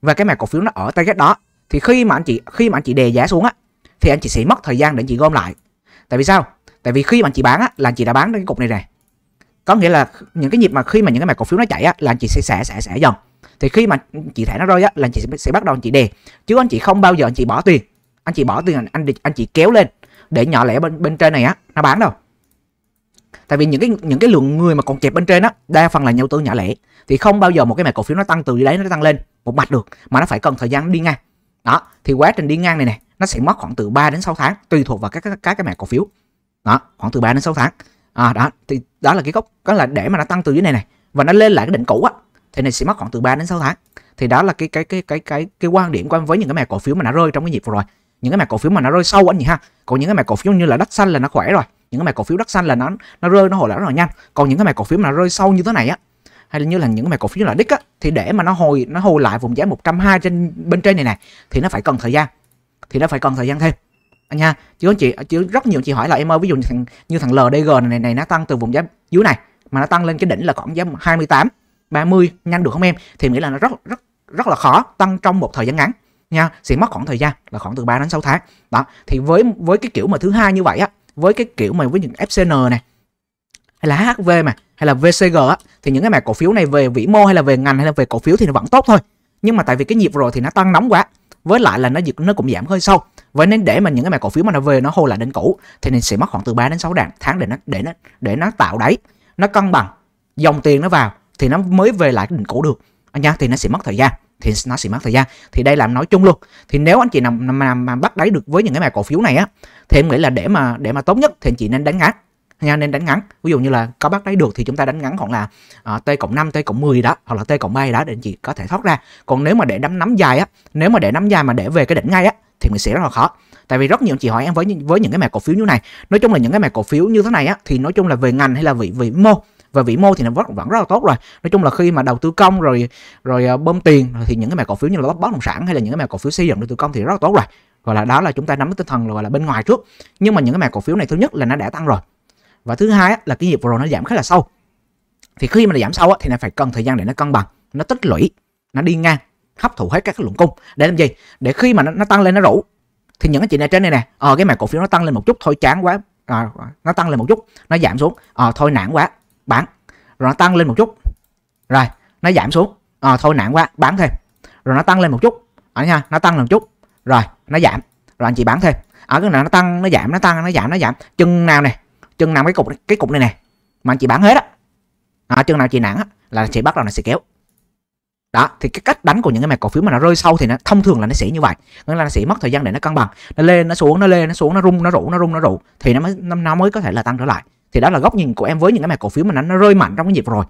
Và cái mã cổ phiếu nó ở target đó thì khi mà anh chị khi mà anh chị đè giá xuống á thì anh chị sẽ mất thời gian để anh chị gom lại. Tại vì sao? Tại vì khi mà anh chị bán á là anh chị đã bán đến cái cục này này. Có nghĩa là những cái nhịp mà khi mà những cái mã cổ phiếu nó chạy á là anh chị sẽ xả xả xả dần. Thì khi mà chị thẻ nó rơi á là anh chị sẽ bắt đầu anh chị đè, chứ anh chị không bao giờ anh chị bỏ tiền anh chị bỏ tiền anh anh, anh chị kéo lên để nhỏ lẻ bên bên trên này á nó bán đâu. Tại vì những cái những cái lượng người mà còn kẹp bên trên á đa phần là nhà đầu tư nhỏ lẻ, thì không bao giờ một cái mã cổ phiếu nó tăng từ đấy nó tăng lên một mạch được, mà nó phải cần thời gian đi ngang. Đó thì quá trình đi ngang này này nó sẽ mất khoảng từ ba đến sáu tháng tùy thuộc vào các các các cái mã cổ phiếu. Đó, khoảng từ ba đến sáu tháng. À, đó thì đó là cái gốc, có là để mà nó tăng từ dưới này này và nó lên lại cái đỉnh cũ á thì này sẽ mất khoảng từ ba đến sáu tháng. Thì đó là cái cái cái cái cái cái quan điểm của em với những cái mã cổ phiếu mà nó rơi trong cái nhịp vừa rồi. Những cái mã cổ phiếu mà nó rơi sâu anh nhỉ ha. Còn những cái mã cổ phiếu như là Đất Xanh là nó khỏe rồi. Những cái mã cổ phiếu Đất Xanh là nó nó rơi nó hồi lại rất là nhanh. Còn những cái mã cổ phiếu mà nó rơi sâu như thế này á, hay là như là những cái mã cổ phiếu là đích á, thì để mà nó hồi nó hồi lại vùng giá một trăm hai mươi trên bên trên này này thì nó phải cần thời gian. Thì nó phải cần thời gian thêm. Anh ha. Chứ anh chị chứ rất nhiều chị hỏi là em ơi, ví dụ như thằng như thằng lờ đê giê này này nó tăng từ vùng giá dưới này mà nó tăng lên cái đỉnh là khoảng giá hai mươi tám ba mươi nhanh được không em? Thì nghĩa là nó rất rất rất là khó, tăng trong một thời gian ngắn nha, sẽ mất khoảng thời gian là khoảng từ ba đến sáu tháng. Đó, thì với với cái kiểu mà thứ hai như vậy á, với cái kiểu mà với những ép xê en này hay là hát hát vê mà hay là vê xê giê á, thì những cái mã cổ phiếu này về vĩ mô hay là về ngành hay là về cổ phiếu thì nó vẫn tốt thôi. Nhưng mà tại vì cái nhịp rồi thì nó tăng nóng quá, với lại là nó nó cũng giảm hơi sâu. Vậy nên để mà những cái mã cổ phiếu mà nó về nó hồi lại đỉnh cũ thì nên sẽ mất khoảng từ ba đến sáu tháng để nó để nó để nó tạo đáy, nó cân bằng dòng tiền nó vào thì nó mới về lại cái đỉnh cũ được anh nha. Thì nó sẽ mất thời gian, thì nó sẽ mất thời gian. Thì đây là nói chung luôn. Thì nếu anh chị nằm mà, mà, mà bắt đáy được với những cái mã cổ phiếu này á, thì em nghĩ là để mà để mà tốt nhất thì anh chị nên đánh ngắn nha, nên đánh ngắn. Ví dụ như là có bắt đáy được thì chúng ta đánh ngắn hoặc là uh, T cộng năm, T cộng mười đó, hoặc là T cộng ba đó để anh chị có thể thoát ra. Còn nếu mà để nắm nắm dài á, nếu mà để nắm dài mà để về cái đỉnh ngay á thì mình sẽ rất là khó. Tại vì rất nhiều chị hỏi em với với những cái mã cổ phiếu như này. Nói chung là những cái mã cổ phiếu như thế này á thì nói chung là về ngành hay là vị vị mô, và vĩ mô thì nó vẫn rất là tốt rồi. Nói chung là khi mà đầu tư công rồi rồi bơm tiền thì những cái mã cổ phiếu như là bất động sản hay là những cái mã cổ phiếu xây dựng đầu tư công thì rất là tốt rồi. Gọi là đó là chúng ta nắm tinh thần gọi là bên ngoài trước. Nhưng mà những cái mã cổ phiếu này thứ nhất là nó đã tăng rồi, và thứ hai là cái nhịp vừa rồi nó giảm khá là sâu. Thì khi mà nó giảm sâu thì nó phải cần thời gian để nó cân bằng, nó tích lũy, nó đi ngang, hấp thụ hết các lượng cung để làm gì? Để khi mà nó, nó tăng lên nó rủ thì những cái chị này trên đây nè, ờ cái mã cổ phiếu nó tăng lên một chút thôi chán quá, à, nó tăng lên một chút, nó giảm xuống, à, thôi nản quá, bán. Rồi nó tăng lên một chút, rồi nó giảm xuống, à, thôi nản quá, bán thêm. Rồi nó tăng lên một chút, anh ha, nó tăng lên một chút, rồi nó giảm, rồi anh chị bán thêm. Ở cái nào nó tăng, nó giảm, nó tăng, nó giảm, nó giảm. Chừng nào này, chừng nào cái cục cái cục này này mà anh chị bán hết á, à, chừng nào chị nản á là chị bắt đầu nó sẽ kéo. Đó thì cái cách đánh của những cái mã cổ phiếu mà nó rơi sâu thì nó thông thường là nó sẽ như vậy, nghĩa là nó sẽ mất thời gian để nó cân bằng, nó lên nó xuống, nó lên nó xuống, nó rung nó rủ, nó rung nó rủ thì nó mới nó mới có thể là tăng trở lại. Thì đó là góc nhìn của em với những cái mã cổ phiếu mà nó, nó rơi mạnh trong cái nhịp rồi.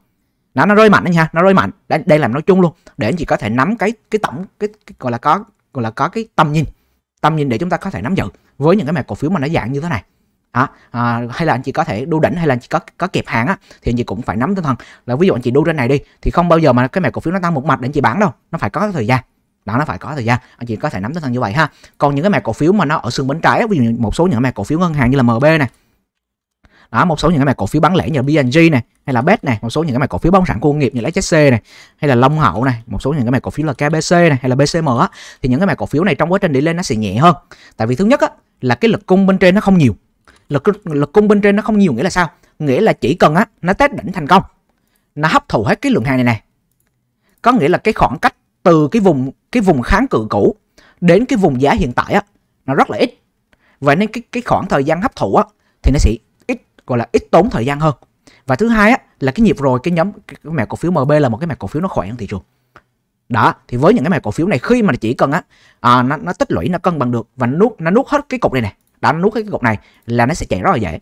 Đó, nó rơi mạnh đó nha, nó rơi mạnh. Đây, đây là nói chung luôn để anh chị có thể nắm cái cái tổng cái, cái gọi là có gọi là có cái tầm nhìn, tầm nhìn để chúng ta có thể nắm giữ với những cái mã cổ phiếu mà nó dạng như thế này. À, à, hay là anh chị có thể đu đỉnh hay là anh chị có có kẹp hàng á, thì anh chị cũng phải nắm tinh thần là ví dụ anh chị đu trên này đi thì không bao giờ mà cái mẹ cổ phiếu nó tăng một mạch để anh chị bán đâu, nó phải có thời gian đó, nó phải có thời gian, anh chị có thể nắm tinh thần như vậy ha. Còn những cái mẹ cổ phiếu mà nó ở xương bên trái, ví dụ một số những mẹ cổ phiếu ngân hàng như là em bê này đó, một số những cái mẹ cổ phiếu bán lẻ như là bê en giê này hay là bê e tê này, một số những cái mẹ cổ phiếu bất động sản công nghiệp như là hát ét xê này hay là Long Hậu này, một số những cái mẹ cổ phiếu là ca bê xê này hay là bê xê em á, thì những cái mẹ cổ phiếu này trong quá trình đi lên nó sẽ nhẹ hơn, tại vì thứ nhất á, là cái lực cung bên trên nó không nhiều. Lực, lực cung bên trên nó không nhiều nghĩa là sao? Nghĩa là chỉ cần á, nó test đỉnh thành công, nó hấp thụ hết cái lượng hàng này này, có nghĩa là cái khoảng cách từ cái vùng cái vùng kháng cự cũ đến cái vùng giá hiện tại á, nó rất là ít. Vậy nên cái, cái khoảng thời gian hấp thụ á, thì nó sẽ ít, gọi là ít tốn thời gian hơn. Và thứ hai á, là cái nhịp rồi cái nhóm cái, cái mẹ cổ phiếu em bê là một cái mẹ cổ phiếu nó khỏe hơn thị trường. Đó, thì với những cái mẹ cổ phiếu này khi mà chỉ cần á, à, nó, nó tích lũy, nó cân bằng được và nó nuốt, nó nuốt hết cái cục này này, đã nuốt cái cục này là nó sẽ chạy rất là dễ.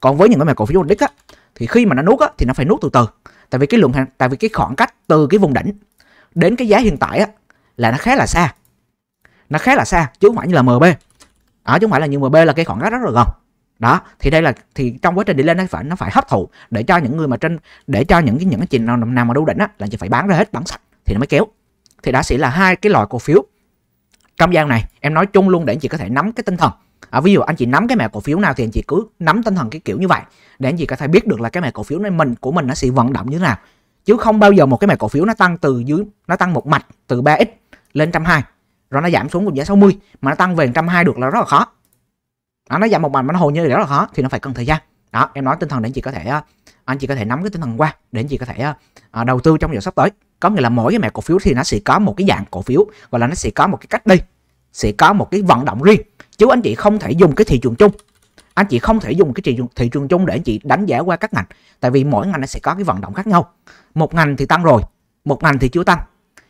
Còn với những cái mẹ cổ phiếu đích á, thì khi mà nó nuốt á, thì nó phải nuốt từ từ, tại vì cái lượng hàng, tại vì cái khoảng cách từ cái vùng đỉnh đến cái giá hiện tại á, là nó khá là xa, nó khá là xa chứ không phải như là em bê, ở chứ không phải là như em bê là cái khoảng cách rất là gần. Đó, thì đây là thì trong quá trình đi lên nó phải nó phải hấp thụ để cho những người mà trên để cho những cái những cái trình nào nào mà đu đỉnh á, là chỉ phải bán ra hết, bán sạch thì nó mới kéo. Thì đó sẽ là hai cái loại cổ phiếu trong giao này em nói chung luôn để anh chị có thể nắm cái tinh thần. À, ví dụ anh chị nắm cái mẹ cổ phiếu nào thì anh chị cứ nắm tinh thần cái kiểu như vậy để anh chị có thể biết được là cái mẹ cổ phiếu này mình của mình nó sẽ vận động như thế nào, chứ không bao giờ một cái mẹ cổ phiếu nó tăng từ dưới, nó tăng một mạch từ ba x lên một trăm hai mươi rồi nó giảm xuống vùng giá sáu mươi mà nó tăng về một trăm hai mươi được là rất là khó. Đó, nó giảm một mạch mà nó hầu như là rất là khó, thì nó phải cần thời gian. Đó, em nói tinh thần để anh chị có thể anh chị có thể nắm cái tinh thần qua để anh chị có thể uh, đầu tư trong giờ sắp tới. Có nghĩa là mỗi cái mẹ cổ phiếu thì nó sẽ có một cái dạng cổ phiếu, gọi là nó sẽ có một cái cách đi, sẽ có một cái vận động riêng, chứ anh chị không thể dùng cái thị trường chung, anh chị không thể dùng cái thị trường, thị trường chung để anh chị đánh giá qua các ngành, tại vì mỗi ngành nó sẽ có cái vận động khác nhau. Một ngành thì tăng rồi, một ngành thì chưa tăng,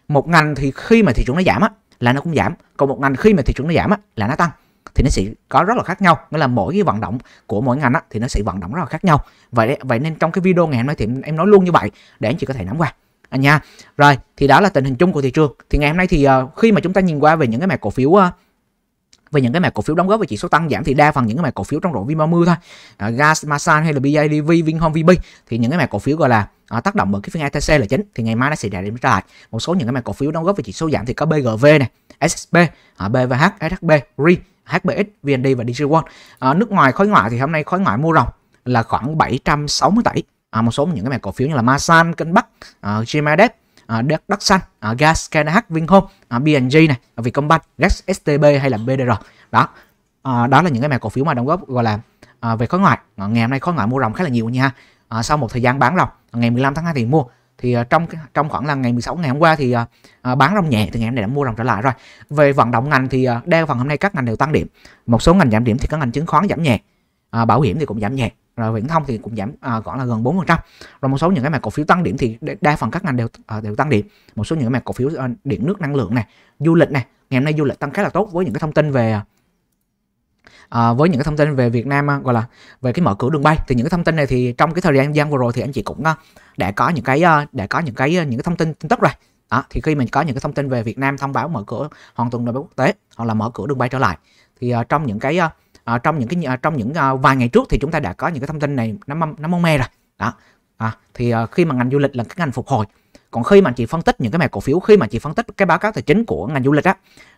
một ngành thì khi mà thị trường nó giảm á, là nó cũng giảm, còn một ngành khi mà thị trường nó giảm á, là nó tăng, thì nó sẽ có rất là khác nhau. Nghĩa là mỗi cái vận động của mỗi ngành á, thì nó sẽ vận động rất là khác nhau. Vậy vậy nên trong cái video ngày hôm nay thì em nói luôn như vậy để anh chị có thể nắm qua anh nha. Rồi, thì đó là tình hình chung của thị trường. Thì ngày hôm nay thì uh, khi mà chúng ta nhìn qua về những cái mã cổ phiếu uh, về những cái mã cổ phiếu đóng góp về chỉ số tăng giảm thì đa phần những cái mã cổ phiếu trong rổ vi ba mươi thôi. Uh, gi a ét, Masan hay là bê i đê vê, Vinhome, vê pê thì những cái mã cổ phiếu gọi là uh, tác động bởi cái phiên a tê xê là chính, thì ngày mai nó sẽ đạt điểm trở lại. Một số những cái mã cổ phiếu đóng góp về chỉ số giảm thì có bê giê vê này, ét ét bê, uh, bê vê hát, ét hát bê, rờ e, hát bê ích, vê en đê và đê xê vê. Uh, nước ngoài khối ngoại thì hôm nay khối ngoại mua ròng là khoảng bảy trăm sáu mươi tỷ. À, một số những cái mã cổ phiếu như là Masan, Kinh Bắc, uh, giê em đê, uh, Đất Xanh, uh, gi a ét, ca đê hát, Vinhome, uh, bê en giê này, uh, Vietcombank, gi a ét, ét tê bê hay là bê đê rờ. Đó, uh, đó là những cái mã cổ phiếu mà đóng góp gọi là uh, về khối ngoại. Uh, ngày hôm nay khối ngoại mua ròng khá là nhiều nha. Uh, sau một thời gian bán ròng, ngày mười lăm tháng hai thì mua, thì uh, trong trong khoảng là ngày mười sáu ngày hôm qua thì uh, uh, bán ròng nhẹ, thì ngày hôm nay đã mua ròng trở lại rồi. Về vận động ngành thì uh, đa phần hôm nay các ngành đều tăng điểm. Một số ngành giảm điểm thì các ngành chứng khoán giảm nhẹ, uh, bảo hiểm thì cũng giảm nhẹ. Rồi viễn thông thì cũng giảm à, gọi là gần bốn phần trăm. Rồi một số những cái mã cổ phiếu tăng điểm thì đa phần các ngành đều à, đều tăng điểm. Một số những cái mã cổ phiếu à, điện nước năng lượng này, du lịch này, ngày hôm nay du lịch tăng khá là tốt với những cái thông tin về à, với những cái thông tin về Việt Nam à, gọi là về cái mở cửa đường bay. Thì những cái thông tin này thì trong cái thời gian gian vừa rồi thì anh chị cũng à, đã có những cái à, đã có những cái những cái thông tin tin tức rồi. Đó, thì khi mình có những cái thông tin về Việt Nam thông báo mở cửa hoàn toàn đường bay quốc tế hoặc là mở cửa đường bay trở lại thì à, trong những cái à, À, trong những cái à, trong những à, vài ngày trước thì chúng ta đã có những cái thông tin này nó nó mong me rồi đó. À, thì à, khi mà ngành du lịch là cái ngành phục hồi, còn khi mà chị phân tích những cái mã cổ phiếu, khi mà chị phân tích cái báo cáo tài chính của ngành du lịch á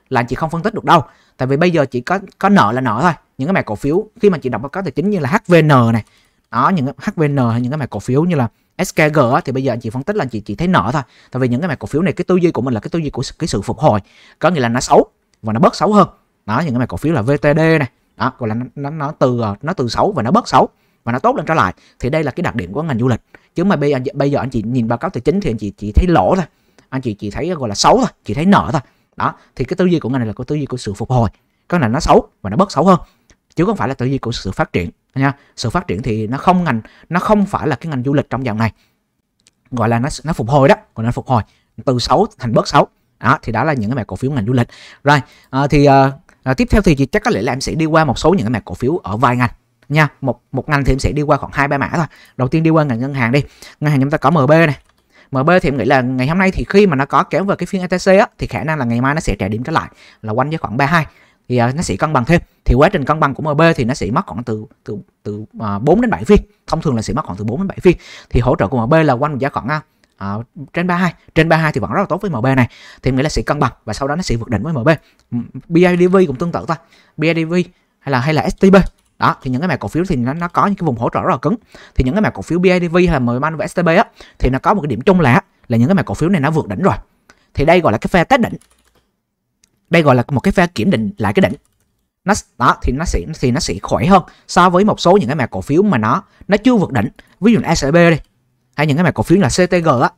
là chị không phân tích được đâu, tại vì bây giờ chỉ có có nợ là nợ thôi. Những cái mã cổ phiếu khi mà chị đọc báo cáo tài chính như là hát vê en này đó, những hát vê en hay những cái mã cổ phiếu như là xê ca giê á, thì bây giờ anh chị phân tích là chị chỉ thấy nợ thôi, tại vì những cái mã cổ phiếu này cái tư duy của mình là cái tư duy của cái sự phục hồi, có nghĩa là nó xấu và nó bớt xấu hơn đó. Những cái mã cổ phiếu là vê tê đê này đó, gọi là nó, nó từ nó từ xấu và nó bớt xấu và nó tốt lên trở lại, thì đây là cái đặc điểm của ngành du lịch. Chứ mà bây, bây giờ anh chị nhìn báo cáo tài chính thì anh chị chỉ thấy lỗ thôi, anh chị chỉ thấy gọi là xấu thôi, chỉ thấy nợ thôi. Đó, thì cái tư duy của ngành này là có tư duy của sự phục hồi, có là nó xấu và nó bớt xấu hơn, chứ không phải là tư duy của sự phát triển nha. Sự phát triển thì nó không ngành nó không phải là cái ngành du lịch trong dòng này, gọi là nó nó phục hồi đó, còn nó phục hồi từ xấu thành bớt xấu. Đó, thì đó là những cái mã cổ phiếu ngành du lịch. Rồi, à, thì à, À, tiếp theo thì chị chắc có lẽ là em sẽ đi qua một số những cái mã cổ phiếu ở vài ngành nha. Một một ngành thì em sẽ đi qua khoảng hai ba mã thôi. Đầu tiên đi qua ngành ngân hàng đi. Ngân hàng chúng ta có em bê này. em bê thì em nghĩ là ngày hôm nay thì khi mà nó có kéo về cái phiên a tê xê á, thì khả năng là ngày mai nó sẽ trả điểm trở lại là quanh với khoảng ba hai. thì à, nó sẽ cân bằng thêm. Thì quá trình cân bằng của em bê thì nó sẽ mất khoảng từ từ từ à, bốn đến bảy phiên, thông thường là sẽ mất khoảng từ bốn đến bảy phiên. Thì hỗ trợ của em bê là quanh giá khoảng à, trên ba mươi hai, trên ba mươi hai thì vẫn rất là tốt với em bê này, thì nghĩa là sẽ cân bằng và sau đó nó sẽ vượt đỉnh với em bê. bê i đê vê cũng tương tự thôi, bê i đê vê hay là hay là ét tê bê. Đó, thì những cái mã cổ phiếu thì nó, nó có những cái vùng hỗ trợ rất là cứng. Thì những cái mã cổ phiếu bê i đê vê hay là em bê và ét tê bê á, thì nó có một cái điểm chung là là những cái mã cổ phiếu này nó vượt đỉnh rồi. Thì đây gọi là cái pha test đỉnh. Đây gọi là một cái pha kiểm định lại cái đỉnh. Nó đó thì nó sẽ thì nó sẽ khỏe hơn so với một số những cái mã cổ phiếu mà nó nó chưa vượt đỉnh. Ví dụ là ét tê bê đi, hay những cái mã cổ phiếu là xê tê giê á,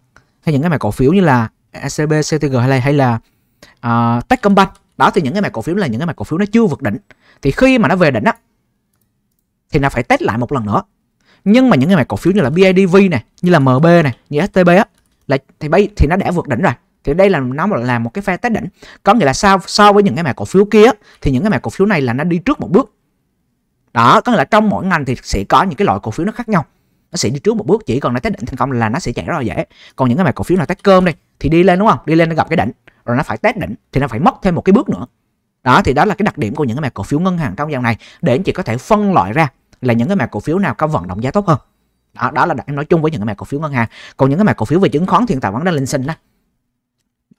hay những cái mã cổ phiếu như là ét tê bê, xê tê giê hay là hay là uh, Techcombank. Đó thì những cái mã cổ phiếu là những cái mã cổ phiếu nó chưa vượt đỉnh. Thì khi mà nó về đỉnh á thì nó phải test lại một lần nữa. Nhưng mà những cái mã cổ phiếu như là bê i đê vê này, như là em bê này, như ét tê bê á, là thì bây thì nó đã vượt đỉnh rồi. Thì đây là nó là một cái pha test đỉnh. Có nghĩa là sao so với những cái mã cổ phiếu kia thì những cái mã cổ phiếu này là nó đi trước một bước. Đó, có nghĩa là trong mỗi ngành thì sẽ có những cái loại cổ phiếu nó khác nhau. Nó sẽ đi trước một bước, chỉ còn nó test đỉnh thành công là nó sẽ chạy rất là dễ. Còn những cái mã cổ phiếu là test cơm đây thì đi lên đúng không? Đi lên nó gặp cái đỉnh, rồi nó phải test đỉnh thì nó phải mất thêm một cái bước nữa. Đó thì đó là cái đặc điểm của những cái mã cổ phiếu ngân hàng trong dòng này, để anh chị có thể phân loại ra là những cái mã cổ phiếu nào có vận động giá tốt hơn. Đó, đó là em nói chung với những cái mã cổ phiếu ngân hàng. Còn những cái mã cổ phiếu về chứng khoán thì hiện tại vẫn đang lên sinh đó.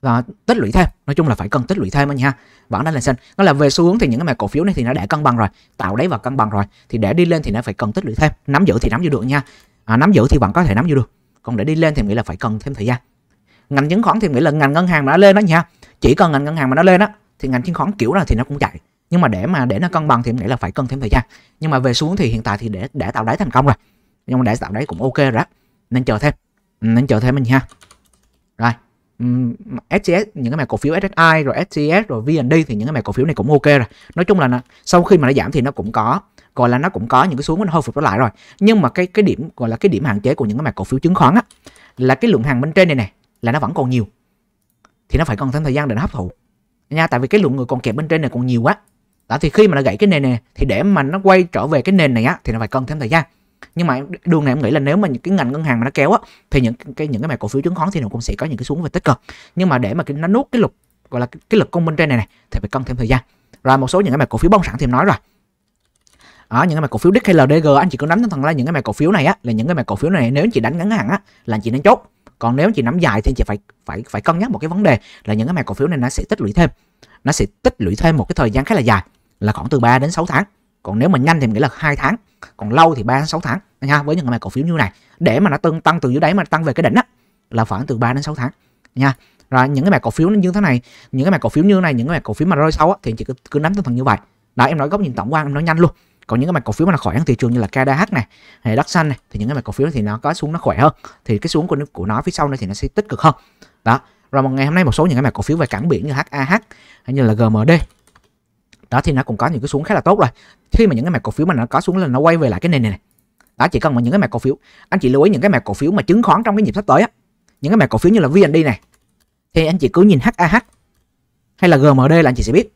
Và tích lũy thêm, nói chung là phải cần tích lũy thêm anh nha, vẫn đang lên sinh. Nó là về xu hướng thì những cái mã cổ phiếu này thì nó đã cân bằng rồi, tạo đáy và cân bằng rồi, thì để đi lên thì nó phải cần tích lũy thêm. Nắm giữ thì nắm giữ được nha, à, nắm giữ thì vẫn có thể nắm giữ được, còn để đi lên thì nghĩ là phải cần thêm thời gian. Ngành chứng khoán thì nghĩ là ngành ngân hàng mà nó lên đó nha, chỉ cần ngành ngân hàng mà nó lên đó thì ngành chứng khoán kiểu nào thì nó cũng chạy. Nhưng mà để mà để nó cân bằng thì em nghĩ là phải cần thêm thời gian. Nhưng mà về xuống thì hiện tại thì để để tạo đáy thành công rồi, nhưng mà để tạo đáy cũng ok rồi đó, nên chờ thêm, nên chờ thêm mình ha. Rồi um, ét xê ét, những cái mã cổ phiếu ét ét i rồi ét xê ét rồi vê en đê thì những cái mã cổ phiếu này cũng ok rồi. Nói chung là nó, sau khi mà nó giảm thì nó cũng có, gọi là nó cũng có những cái xuống nó hồi phục nó lại rồi. Nhưng mà cái cái điểm gọi là cái điểm hạn chế của những cái mã cổ phiếu chứng khoán á là cái lượng hàng bên trên này này là nó vẫn còn nhiều, thì nó phải cần thêm thời gian để nó hấp thụ nha, tại vì cái lượng người còn kẹp bên trên này còn nhiều quá. Đó, thì khi mà nó gãy cái nền này thì để mà nó quay trở về cái nền này á thì nó phải cần thêm thời gian. Nhưng mà đường này em nghĩ là nếu mà những cái ngành ngân hàng mà nó kéo á thì những cái những cái mã cổ phiếu chứng khoán thì nó cũng sẽ có những cái xuống về tích cực. Nhưng mà để mà nó nuốt cái lực gọi là cái lực cung bên trên này này thì phải cần thêm thời gian. Rồi một số những cái mã cổ phiếu bông sản thì em nói rồi. Đó, những cái mã cổ phiếu đê xê hay lờ đê giê anh chị cứ nắm nó thằng là những cái mã cổ phiếu này á là những cái mã cổ phiếu này nếu anh chị đánh ngắn hạn á là anh chị nên chốt. Còn nếu anh chị nắm dài thì anh chị phải phải phải cân nhắc một cái vấn đề là những cái mã cổ phiếu này nó sẽ tích lũy thêm. Nó sẽ tích lũy thêm một cái thời gian khá là dài, là khoảng từ ba đến sáu tháng. Còn nếu mà nhanh thì mình nghĩ là hai tháng, còn lâu thì ba đến sáu tháng nha, với những cái mã cổ phiếu như này. Để mà nó tăng tăng từ dưới đáy mà tăng về cái đỉnh á là khoảng từ ba đến sáu tháng nha. Rồi những cái mã cổ phiếu như thế này, những cái mã cổ phiếu như này, những cái mã cổ phiếu mà rơi sâu á thì anh chị cứ cứ nắm tinh thần như vậy. Đó, em nói góc nhìn tổng quan, em nói nhanh luôn. Còn những cái mã cổ phiếu mà nó khỏe hơn thị trường như là ca đê hát này, hay Đất Xanh này thì những cái mã cổ phiếu thì nó có xuống nó khỏe hơn, thì cái xuống của nó, của nó phía sau này thì nó sẽ tích cực hơn. Đó. Rồi một ngày hôm nay một số những cái mã cổ phiếu về cảng biển như hát a hát hay như là giê em đê. Đó thì nó cũng có những cái xuống khá là tốt rồi. Khi mà những cái mã cổ phiếu mà nó có xuống là nó quay về lại cái nền này này. Đó, chỉ cần mà những cái mã cổ phiếu, anh chị lưu ý những cái mã cổ phiếu mà chứng khoán trong cái nhịp sắp tới á, những cái mã cổ phiếu như là vê en đê này thì anh chị cứ nhìn hát a hát hay là giê em đê là anh chị sẽ biết.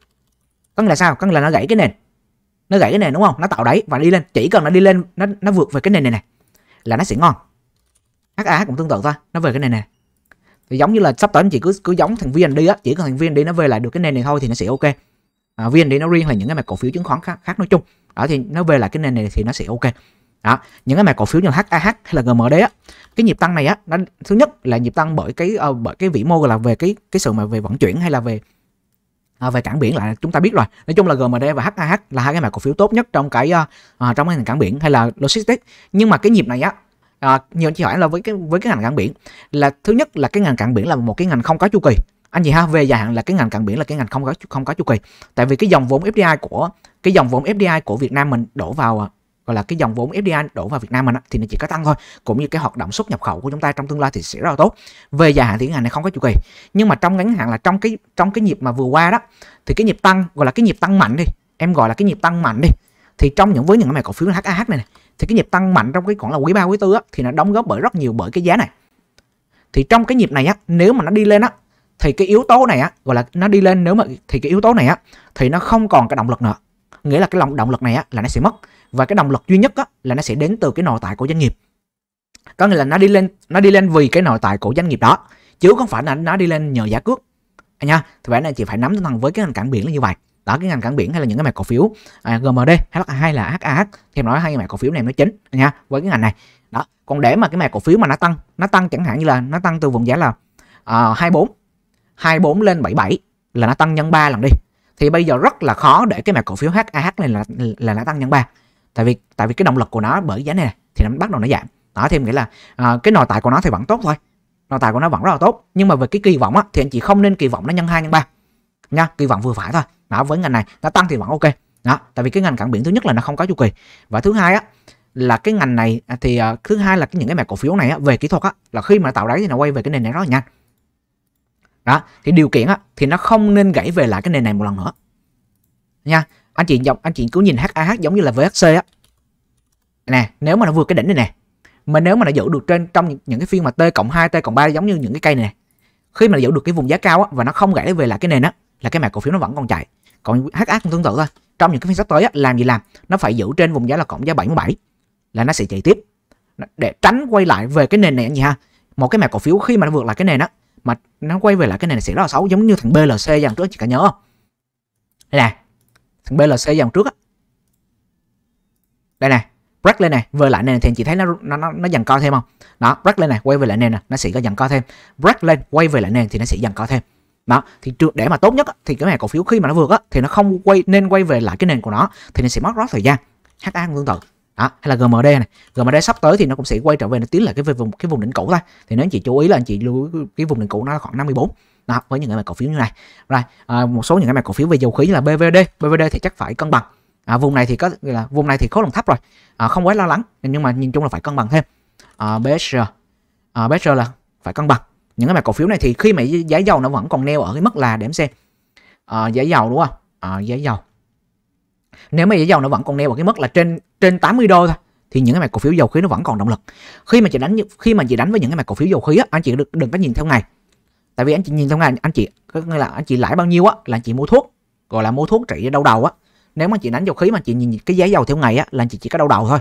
Có nghĩa là sao? Có nghĩa là nó gãy cái nền. Nó gãy cái nền đúng không? Nó tạo đáy và đi lên, chỉ cần nó đi lên nó nó vượt về cái nền này này là nó sẽ ngon. hát a hát cũng tương tự thôi, nó về cái nền này. này. Thì giống như là sắp tới anh chị cứ cứ giống thằng vê en đê á, chỉ cần thằng vê en đê nó về lại được cái nền này thôi thì nó sẽ ok. À, vê en đê nó riêng là những cái mã cổ phiếu chứng khoán khác, khác nói chung. Đó thì nó về lại cái nền này thì nó sẽ ok. Đó, những cái mã cổ phiếu như hát a hát hay là giê em đê á, cái nhịp tăng này á, nó thứ nhất là nhịp tăng bởi cái uh, bởi cái vĩ mô là về cái cái sự mà về vận chuyển hay là về uh, về cảng biển là chúng ta biết rồi. Nói chung là giê em đê và hát a hát là hai cái mã cổ phiếu tốt nhất trong cái uh, trong cái ngành cảng biển hay là logistics. Nhưng mà cái nhịp này á, À, nhiều anh chị hỏi là với cái với cái ngành cảng biển là thứ nhất là cái ngành cảng biển là một cái ngành không có chu kỳ anh chị ha, về dài hạn là cái ngành cảng biển là cái ngành không có không có chu kỳ, tại vì cái dòng vốn ép đê i của cái dòng vốn ép đê i của Việt Nam mình đổ vào, gọi là cái dòng vốn ép đê i đổ vào Việt Nam mình thì nó chỉ có tăng thôi, cũng như cái hoạt động xuất nhập khẩu của chúng ta trong tương lai thì sẽ rất là tốt. Về dài hạn thì cái ngành này không có chu kỳ, nhưng mà trong ngắn hạn là trong cái trong cái nhịp mà vừa qua đó thì cái nhịp tăng, gọi là cái nhịp tăng mạnh đi, em gọi là cái nhịp tăng mạnh đi, thì trong những với những cái mã cổ phiếu hát a hát này, này thì cái nhịp tăng mạnh trong cái khoảng là quý ba quý tư á thì nó đóng góp bởi rất nhiều bởi cái giá này. Thì trong cái nhịp này á, nếu mà nó đi lên á thì cái yếu tố này á, gọi là nó đi lên nếu mà thì cái yếu tố này á thì nó không còn cái động lực nữa, nghĩa là cái lòng động lực này á là nó sẽ mất, và cái động lực duy nhất á là nó sẽ đến từ cái nội tại của doanh nghiệp. Có nghĩa là nó đi lên, nó đi lên vì cái nội tại của doanh nghiệp đó, chứ không phải là nó đi lên nhờ giá cước nha. Thì vậy nên chị phải nắm thằng với cái ngành cảng biển là như vậy. đó, cái ngành cảng biển hay là những cái mã cổ phiếu à, giê em đê hay là hát a hát thì em nói hai cái mã cổ phiếu này nó chính nha với cái ngành này đó. Còn để mà cái mã cổ phiếu mà nó tăng nó tăng chẳng hạn như là nó tăng từ vùng giá là uh, hai mươi bốn lên bảy mươi bảy là nó tăng nhân ba lần đi, thì bây giờ rất là khó để cái mã cổ phiếu hát a hát này là là nó tăng nhân ba, tại vì tại vì cái động lực của nó bởi giá này thì nó bắt đầu nó giảm đó. Thì em nghĩ là uh, cái nội tại của nó thì vẫn tốt thôi, nội tại của nó vẫn rất là tốt, nhưng mà về cái kỳ vọng á, thì anh chị không nên kỳ vọng nó nhân hai nhân ba nha, kỳ vọng vừa phải thôi đó. Với ngành này nó tăng thì vẫn ok đó, tại vì cái ngành cảng biển thứ nhất là nó không có chu kỳ, và thứ hai á là cái ngành này thì uh, thứ hai là cái, những cái mã cổ phiếu này á, về kỹ thuật á, là khi mà tạo đáy thì nó quay về cái nền này rất là nhanh đó, thì điều kiện á, thì nó không nên gãy về lại cái nền này một lần nữa nha anh chị. Anh chị cứ nhìn hát a hát giống như là vê hát xê á nè, nếu mà nó vượt cái đỉnh này nè, mà nếu mà nó giữ được trên trong những cái phiên mà T cộng hai, T cộng ba giống như những cái cây này, này. Khi mà nó giữ được cái vùng giá cao á, và nó không gãy về lại cái nền á, là cái mã cổ phiếu nó vẫn còn chạy. Còn hát a hát cũng tương tự thôi. Trong những cái phiên sắp tới á, làm gì làm, nó phải giữ trên vùng giá là cộng giá bảy mươi bảy là nó sẽ chạy tiếp, để tránh quay lại về cái nền này anh chị ha. Một cái mã cổ phiếu khi mà nó vượt lại cái nền á, mà nó quay về lại cái nền này sẽ rất là xấu, giống như thằng bê lờ xê dần trước chị cả nhớ không? Đây nè, thằng bê lờ xê dần trước á. Đây nè, break lên này, về lại nền thì chị thấy nó nó nó, nó dần co thêm không? Đó, break lên này, quay về lại nền nè, nó sẽ có dần co thêm. Break lên, quay về lại nền thì nó sẽ dần co thêm. Đó, thì trước để mà tốt nhất thì cái mã cổ phiếu khi mà nó vượt á thì nó không quay nên quay về lại cái nền của nó thì nó sẽ mất rất thời gian. hát a cũng tương tự. Đó, hay là giê em đê này, giê em đê sắp tới thì nó cũng sẽ quay trở về, nó tiến lại cái vùng cái vùng đỉnh cũ thôi. Thì nếu anh chị chú ý là anh chị lưu cái vùng đỉnh cũ nó là khoảng năm mươi bốn. Đó, với những cái mã cổ phiếu như này. Rồi, à, một số những cái mã cổ phiếu về dầu khí như là bê vê đê, bê vê đê thì chắc phải cân bằng. À, vùng này thì có là vùng này thì khối lượng thấp rồi, à, không quá lo lắng, nhưng mà nhìn chung là phải cân bằng thêm. à, bê ét rờ, à, bê ét rờ là phải cân bằng. Những cái mã cổ phiếu này thì khi mà giá dầu nó vẫn còn neo ở cái mức là, để em xem, à, giá dầu đúng không? À, giá dầu nếu mà giá dầu nó vẫn còn neo ở cái mức là trên trên tám mươi đô thôi, thì những cái mã cổ phiếu dầu khí nó vẫn còn động lực. Khi mà chị đánh khi mà chị đánh với những cái mã cổ phiếu dầu khí á, anh chị đừng đừng có nhìn theo ngày, tại vì anh chị nhìn theo ngày anh chị có nghĩa là anh chị lãi bao nhiêu á là anh chị mua thuốc, gọi là mua thuốc trị đau đầu á. Nếu mà chị đánh dầu khí mà chị nhìn cái giá dầu theo ngày á là chị chỉ có đau đầu thôi.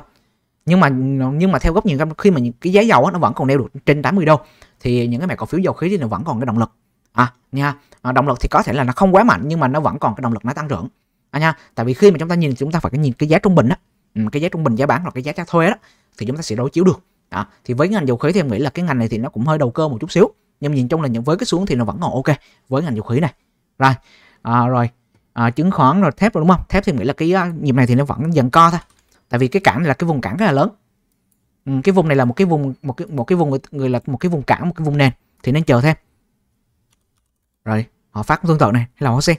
Nhưng mà nhưng mà theo góc nhìn khi mà cái giá dầu á nó vẫn còn neo được trên tám mươi đô thì những cái mã cổ phiếu dầu khí thì nó vẫn còn cái động lực. À nha, à, động lực thì có thể là nó không quá mạnh nhưng mà nó vẫn còn cái động lực nó tăng trưởng. À nha, tại vì khi mà chúng ta nhìn chúng ta phải cái nhìn cái giá trung bình á, cái giá trung bình giá bán hoặc cái giá trách thuế đó thì chúng ta sẽ đối chiếu được. À, thì với ngành dầu khí thì em nghĩ là cái ngành này thì nó cũng hơi đầu cơ một chút xíu, nhưng nhìn chung là những với cái xuống thì nó vẫn còn ok với ngành dầu khí này. Rồi, à, rồi À, chứng khoán rồi thép rồi đúng không? Thép thì nghĩ là cái uh, nhịp này thì nó vẫn dần co thôi, tại vì cái cảng này là cái vùng cảng rất là lớn. Ừ, cái vùng này là một cái vùng một cái một cái vùng người là một cái vùng cảng, một cái vùng nền thì nên chờ thêm. Rồi họ phát tương tự này hay là họ xem.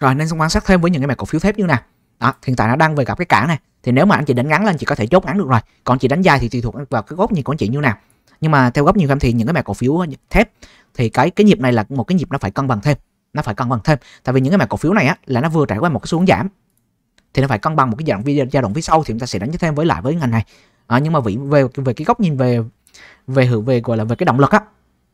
Rồi nên quan sát thêm với những cái mã cổ phiếu thép như nào. Đó, hiện tại nó đang về gặp cái cảng này, thì nếu mà anh chị đánh ngắn lên chị có thể chốt ngắn được rồi, còn chị đánh dài thì tùy thuộc vào cái góc nhìn của anh chị như nào. Nhưng mà theo góc nhìn em thì những cái mã cổ phiếu thép thì cái cái nhịp này là một cái nhịp nó phải cân bằng thêm. Nó phải cân bằng thêm, tại vì những cái mã cổ phiếu này á, là nó vừa trải qua một cái xuống giảm thì nó phải cân bằng một cái giai đoạn video giai đoạn phía sau thì chúng ta sẽ đánh giá thêm với lại với ngành này. À, nhưng mà về về cái góc nhìn về về hưởng về gọi là về cái động lực á,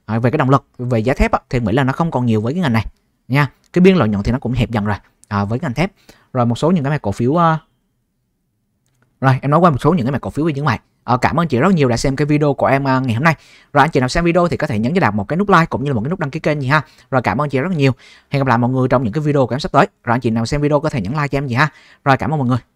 à, về cái động lực về giá thép á, thì nghĩ là nó không còn nhiều với cái ngành này nha. Cái biên lợi nhuận thì nó cũng hẹp dần rồi, à, với ngành thép. Rồi một số những cái mã cổ phiếu uh... rồi em nói qua một số những cái mã cổ phiếu về những mày. À, cảm ơn chị rất nhiều đã xem cái video của em uh, ngày hôm nay. Rồi anh chị nào xem video thì có thể nhấn cho Đạt một cái nút like cũng như là một cái nút đăng ký kênh gì ha. Rồi cảm ơn chị rất nhiều. Hẹn gặp lại mọi người trong những cái video của em sắp tới. Rồi anh chị nào xem video có thể nhấn like cho em gì ha. Rồi cảm ơn mọi người.